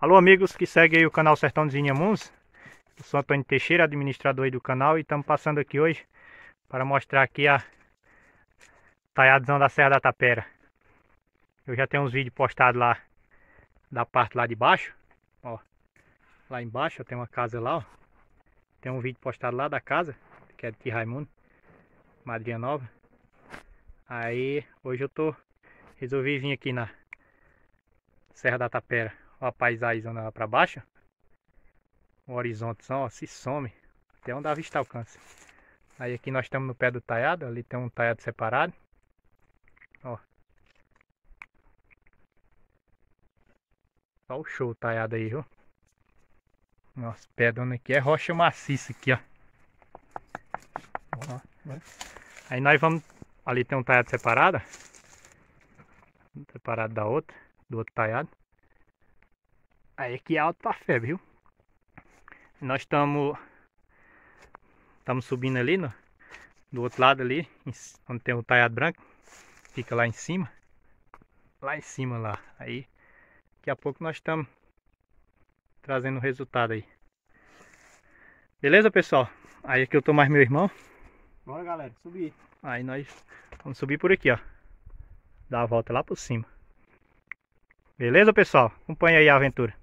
Alô amigos que seguem aí o canal Sertão dos Inhamuns, eu sou Antônio Teixeira, administrador aí do canal, e estamos passando aqui hoje para mostrar aqui a taiadozão da Serra da Tapera. Eu já tenho uns vídeos postados lá, da parte lá de baixo, ó, lá embaixo tem uma casa lá, ó, tem um vídeo postado lá da casa, que é de Tiraimundo, Madrinha Nova. Aí hoje eu resolvi vir aqui na Serra da Tapera. Olha a paisagem lá pra baixo. O horizonte só, ó, se some. Até onde a vista alcança. Aí aqui nós estamos no pé do taiado. Ali tem um taiado separado. Ó. Só o show o taiado aí, viu? Nossa, pedrona aqui é rocha maciça aqui, ó. Aí nós vamos... Ali tem um taiado separado. Separado da outra. Do outro taiado. Aí aqui é alto pra febre, viu? Nós estamos subindo ali, no, do outro lado ali, onde tem o taiado branco. Fica lá em cima. Lá em cima, lá. Aí, daqui a pouco nós estamos trazendo o resultado aí. Beleza, pessoal? Aí aqui eu tô mais meu irmão. Bora, galera, subir. Aí nós vamos subir por aqui, ó. Dar a volta lá por cima. Beleza, pessoal? Acompanha aí a aventura.